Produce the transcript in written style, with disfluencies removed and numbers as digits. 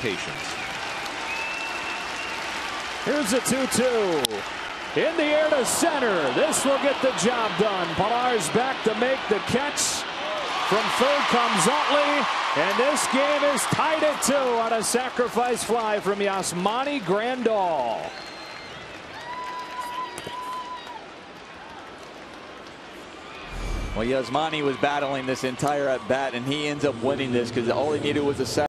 expectations. Here's a 2-2. In the air to center. This will get the job done. Pilar's back to make the catch. From third comes Utley, and this game is tied at 2 on a sacrifice fly from Yasmani Grandal. Well, Yasmani was battling this entire at-bat, and he ends up winning this because all he needed was a sacrifice.